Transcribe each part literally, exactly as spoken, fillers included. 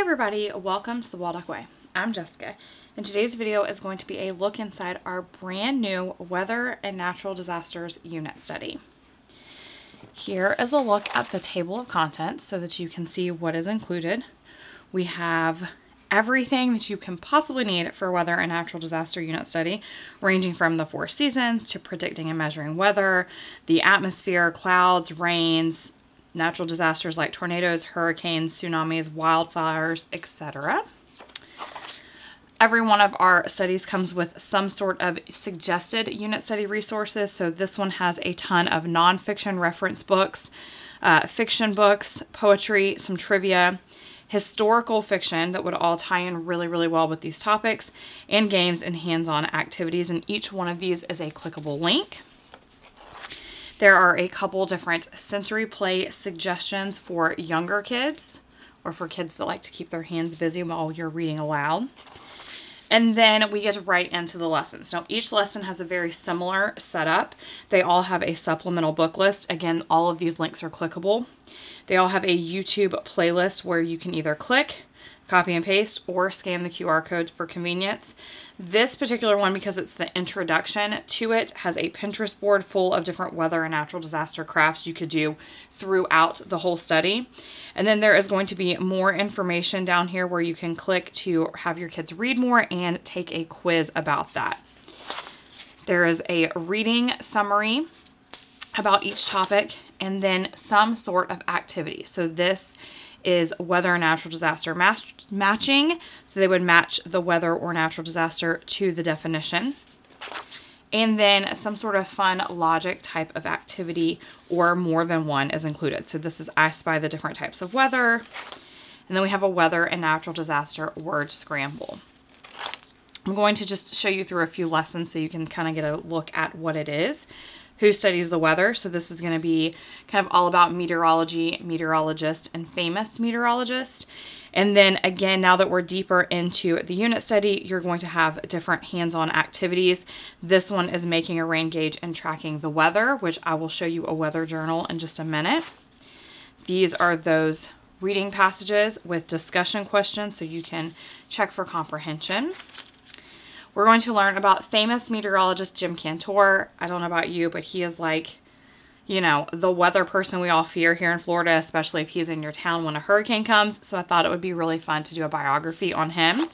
everybody, welcome to The Waldock Way. I'm Jessica, and today's video is going to be a look inside our brand new Weather and Natural Disasters Unit Study. Here is a look at the table of contents so that you can see what is included. We have everything that you can possibly need for Weather and Natural Disaster Unit Study, ranging from the four seasons to predicting and measuring weather, the atmosphere, clouds, rains, natural disasters like tornadoes, hurricanes, tsunamis, wildfires, et cetera. Every one of our studies comes with some sort of suggested unit study resources. So this one has a ton of nonfiction reference books, uh, fiction books, poetry, some trivia, historical fiction that would all tie in really, really well with these topics, and games and hands-on activities. And each one of these is a clickable link. There are a couple different sensory play suggestions for younger kids or for kids that like to keep their hands busy while you're reading aloud. And then we get right into the lessons. Now, each lesson has a very similar setup. They all have a supplemental book list. Again, all of these links are clickable. They all have a YouTube playlist where you can either click, copy and paste, or scan the Q R code for convenience. This particular one, because it's the introduction to it, has a Pinterest board full of different weather and natural disaster crafts you could do throughout the whole study. And then there is going to be more information down here where you can click to have your kids read more and take a quiz about that. There is a reading summary about each topic and then some sort of activity. So this is weather and natural disaster match matching. So they would match the weather or natural disaster to the definition. And then some sort of fun logic type of activity, or more than one is included. So this is I Spy the different types of weather. And then we have a weather and natural disaster word scramble. I'm going to just show you through a few lessons so you can kind of get a look at what it is. Who studies the weather? So this is going to be kind of all about meteorology, meteorologist, and famous meteorologist. And then again, now that we're deeper into the unit study, you're going to have different hands-on activities. This one is making a rain gauge and tracking the weather, which I will show you a weather journal in just a minute. These are those reading passages with discussion questions so you can check for comprehension. We're going to learn about famous meteorologist Jim Cantore. I don't know about you, but he is like, you know, the weather person we all fear here in Florida, especially if he's in your town when a hurricane comes. So I thought it would be really fun to do a biography on him.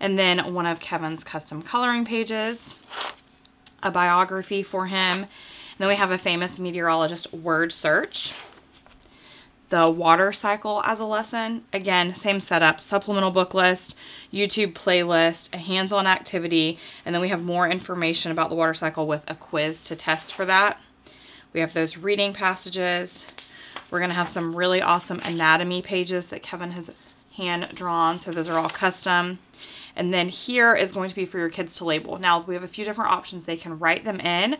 And then one of Kevin's custom coloring pages, a biography for him. And then we have a famous meteorologist word search. The water cycle as a lesson. Again, same setup, supplemental book list, YouTube playlist, a hands-on activity, and then we have more information about the water cycle with a quiz to test for that. We have those reading passages. We're gonna have some really awesome anatomy pages that Kevin has hand-drawn, so those are all custom. And then here is going to be for your kids to label. Now, we have a few different options. They can write them in,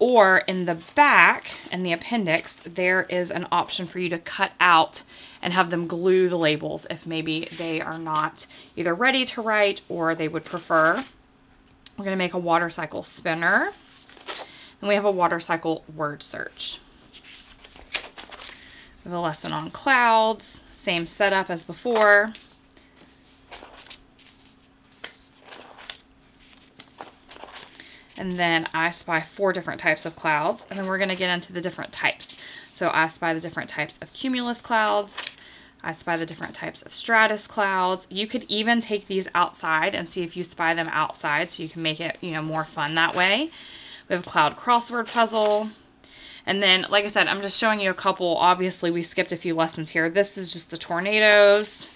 or in the back, in the appendix, there is an option for you to cut out and have them glue the labels if maybe they are not either ready to write or they would prefer. We're gonna make a water cycle spinner. And we have a water cycle word search. We have a lesson on clouds, same setup as before. And then I Spy four different types of clouds. And then we're gonna get into the different types. So I Spy the different types of cumulus clouds. I Spy the different types of stratus clouds. You could even take these outside and see if you spy them outside so you can make it, you know, more fun that way. We have a cloud crossword puzzle. And then, like I said, I'm just showing you a couple. Obviously, we skipped a few lessons here. This is just the tornadoes.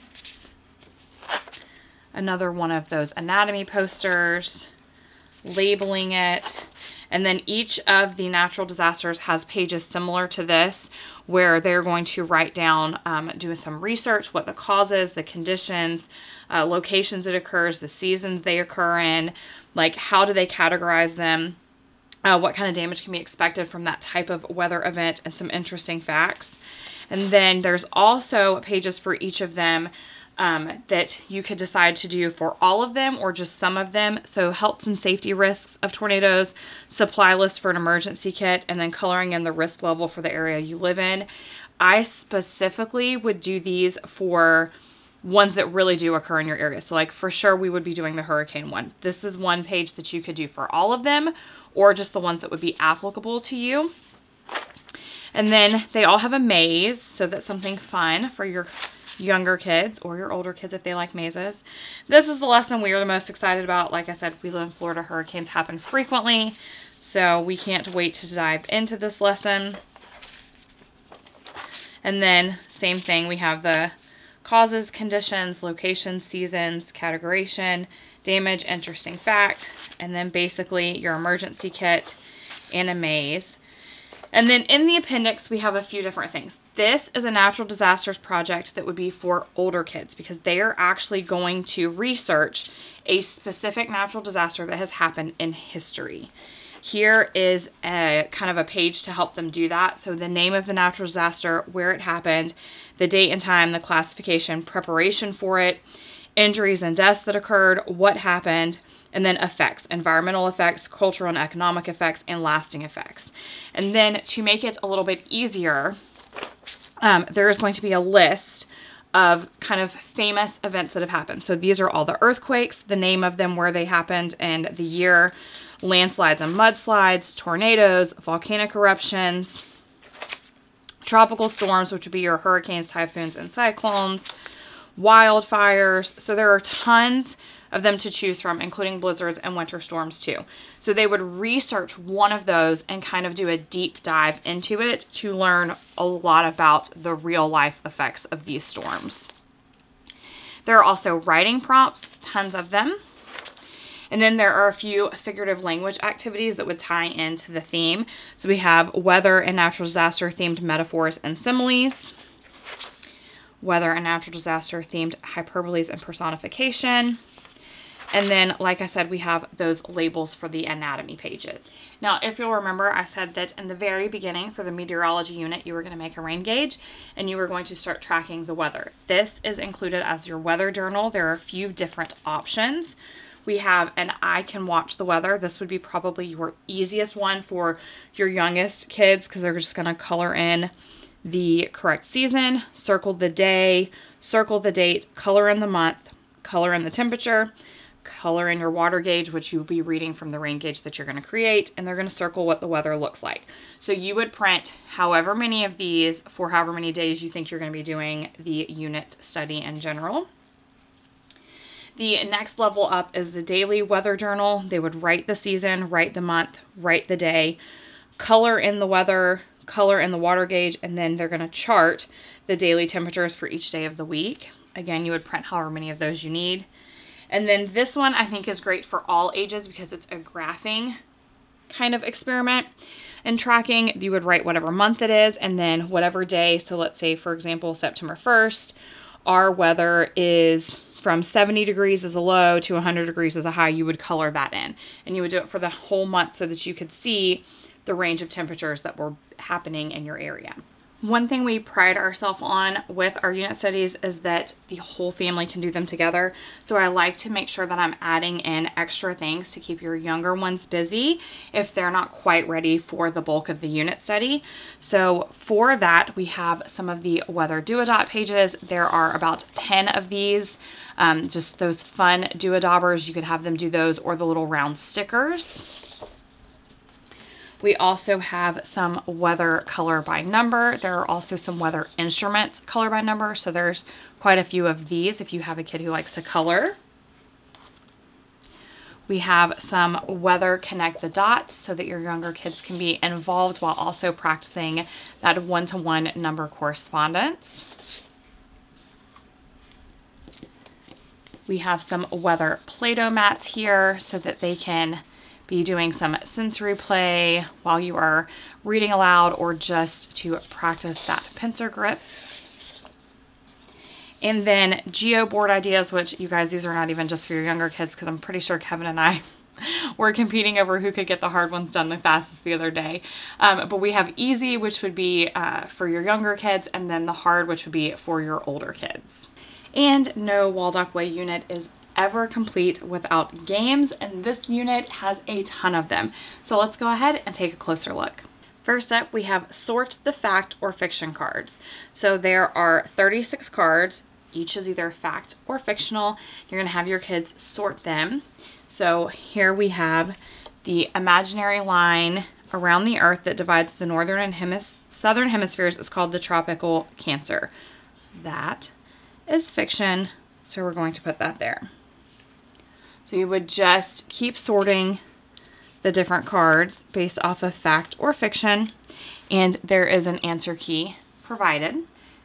Another one of those anatomy posters. Labeling it. And then each of the natural disasters has pages similar to this where they're going to write down, um, doing some research, what the causes, the conditions, uh, locations it occurs, the seasons they occur in, like how do they categorize them, uh, what kind of damage can be expected from that type of weather event, and some interesting facts. And then there's also pages for each of them Um, that you could decide to do for all of them or just some of them. So health and safety risks of tornadoes, supply list for an emergency kit, and then coloring in the risk level for the area you live in. I specifically would do these for ones that really do occur in your area. So like for sure we would be doing the hurricane one. This is one page that you could do for all of them or just the ones that would be applicable to you. And then they all have a maze, so that's something fun for your younger kids or your older kids if they like mazes. This is the lesson we are the most excited about. Like I said, we live in Florida. Hurricanes happen frequently, so we can't wait to dive into this lesson. And then same thing, we have the causes, conditions, locations, seasons, categorization, damage, interesting fact, and then basically your emergency kit and a maze. And then in the appendix, we have a few different things. This is a natural disasters project that would be for older kids because they are actually going to research a specific natural disaster that has happened in history. Here is a kind of a page to help them do that. So the name of the natural disaster, where it happened, the date and time, the classification, preparation for it, injuries and deaths that occurred, what happened, and then effects, environmental effects, cultural and economic effects, and lasting effects. And then to make it a little bit easier, um, there is going to be a list of kind of famous events that have happened. So these are all the earthquakes, the name of them, where they happened, and the year, landslides and mudslides, tornadoes, volcanic eruptions, tropical storms, which would be your hurricanes, typhoons, and cyclones, wildfires. So there are tons of them to choose from, including blizzards and winter storms too. So they would research one of those and kind of do a deep dive into it to learn a lot about the real life effects of these storms. There are also writing prompts, tons of them. And then there are a few figurative language activities that would tie into the theme. So we have weather and natural disaster themed metaphors and similes, weather and natural disaster themed hyperboles and personification. And then, like I said, we have those labels for the anatomy pages. Now, if you'll remember, I said that in the very beginning for the meteorology unit, you were going to make a rain gauge and you were going to start tracking the weather. This is included as your weather journal. There are a few different options. We have an I Can Watch the Weather. This would be probably your easiest one for your youngest kids because they're just going to color in the correct season, circle the day, circle the date, color in the month, color in the temperature, color in your water gauge, which you'll be reading from the rain gauge that you're going to create, and they're going to circle what the weather looks like. So you would print however many of these for however many days you think you're going to be doing the unit study in general. The next level up is the daily weather journal. They would write the season, write the month, write the day, color in the weather, color in the water gauge, and then they're going to chart the daily temperatures for each day of the week. Again, you would print however many of those you need. And then this one I think is great for all ages because it's a graphing kind of experiment. And tracking, you would write whatever month it is and then whatever day. So let's say, for example, September first, our weather is from seventy degrees as a low to one hundred degrees as a high. You would color that in and you would do it for the whole month so that you could see the range of temperatures that were happening in your area. One thing we pride ourselves on with our unit studies is that the whole family can do them together. So I like to make sure that I'm adding in extra things to keep your younger ones busy if they're not quite ready for the bulk of the unit study. So for that, we have some of the weather do-a-dot pages. There are about ten of these, um, just those fun do-a-dabbers. You could have them do those or the little round stickers. We also have some weather color by number. There are also some weather instruments color by number. So there's quite a few of these if you have a kid who likes to color. We have some weather connect the dots so that your younger kids can be involved while also practicing that one-to-one number correspondence. We have some weather Play-Doh mats here so that they can be doing some sensory play while you are reading aloud or just to practice that pincer grip. And then geo board ideas, which you guys, these are not even just for your younger kids because I'm pretty sure Kevin and I were competing over who could get the hard ones done the fastest the other day. Um, but we have easy, which would be uh, for your younger kids, and then the hard, which would be for your older kids. And no Waldock Way unit is ever complete without games, and this unit has a ton of them. So let's go ahead and take a closer look. First up, we have sort the fact or fiction cards. So there are thirty-six cards. Each is either fact or fictional. You're gonna have your kids sort them. So here we have the imaginary line around the earth that divides the northern and hemis southern hemispheres is called the Tropic of Cancer. That is fiction, so we're going to put that there. So you would just keep sorting the different cards based off of fact or fiction, and there is an answer key provided.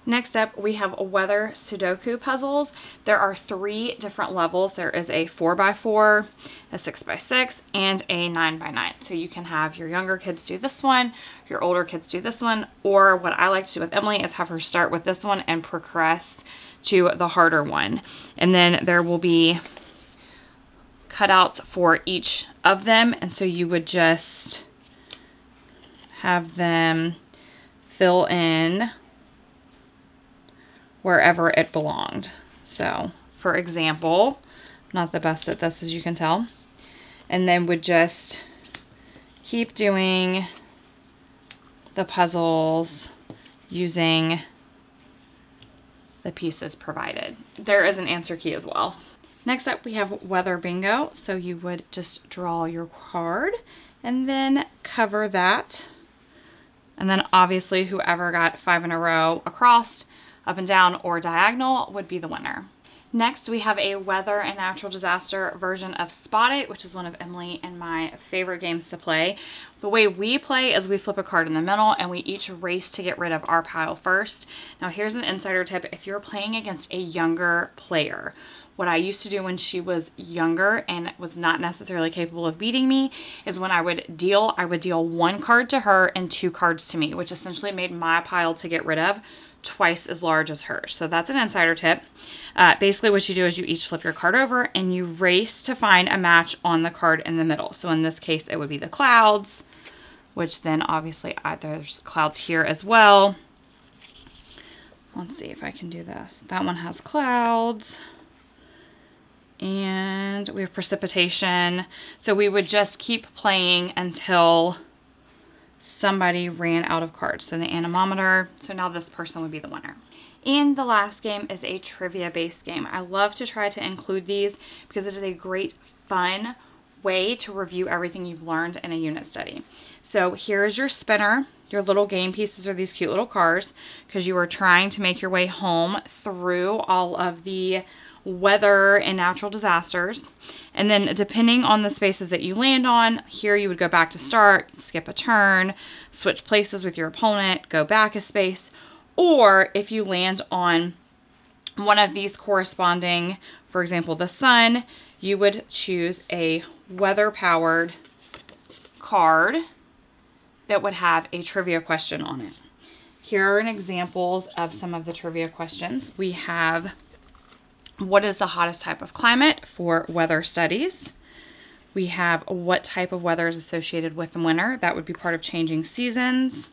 Next up, we have weather Sudoku puzzles. There are three different levels. There is a four by four, a six by six, and a nine by nine. So you can have your younger kids do this one, your older kids do this one, or what I like to do with Emily is have her start with this one and progress to the harder one. And then there will be cutouts for each of them, and so you would just have them fill in wherever it belonged. So for example, not the best at this as you can tell, and then would just keep doing the puzzles using the pieces provided. There is an answer key as well. Next up, we have weather bingo. So you would just draw your card and then cover that. And then obviously whoever got five in a row across, up and down, or diagonal would be the winner. Next, we have a weather and natural disaster version of Spot It, which is one of Emily and my favorite games to play. The way we play is we flip a card in the middle and we each race to get rid of our pile first. Now here's an insider tip if you're playing against a younger player. What I used to do when she was younger and was not necessarily capable of beating me is when I would deal, I would deal one card to her and two cards to me, which essentially made my pile to get rid of twice as large as hers. So that's an insider tip. Uh, basically what you do is you each flip your card over and you race to find a match on the card in the middle. So in this case, it would be the clouds, which then obviously uh, there's clouds here as well. Let's see if I can do this. That one has clouds and we have precipitation. So we would just keep playing until somebody ran out of cards. So the anemometer, so now this person would be the winner. And the last game is a trivia-based game. I love to try to include these because it is a great, fun way to review everything you've learned in a unit study. So here's your spinner. Your little game pieces are these cute little cars because you are trying to make your way home through all of the weather and natural disasters, and then depending on the spaces that you land on, here you would go back to start, skip a turn, switch places with your opponent, go back a space, or if you land on one of these corresponding, for example the sun, you would choose a weather powered card that would have a trivia question on it. Here are examples of some of the trivia questions. We have: what is the hottest type of climate for weather studies? We have what type of weather is associated with the winter? That would be part of changing seasons.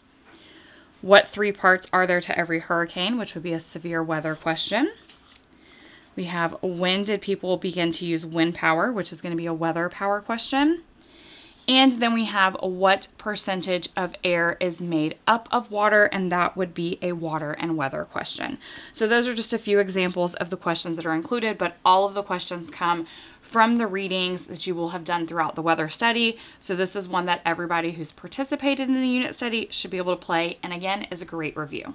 What three parts are there to every hurricane, which would be a severe weather question. We have when did people begin to use wind power, which is going to be a weather power question. And then we have what percentage of air is made up of water, and that would be a water and weather question. So those are just a few examples of the questions that are included, but all of the questions come from the readings that you will have done throughout the weather study. So this is one that everybody who's participated in the unit study should be able to play, and again, is a great review.